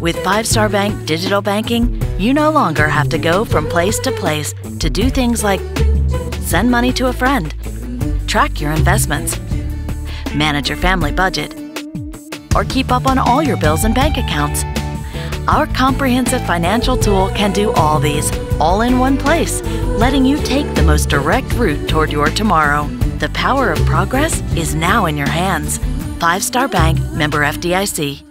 With Five Star Bank digital banking, you no longer have to go from place to place to do things like send money to a friend, track your investments, manage your family budget, or keep up on all your bills and bank accounts. Our comprehensive financial tool can do all these, all in one place, letting you take the most direct route toward your tomorrow. The power of progress is now in your hands. Five Star Bank, member FDIC.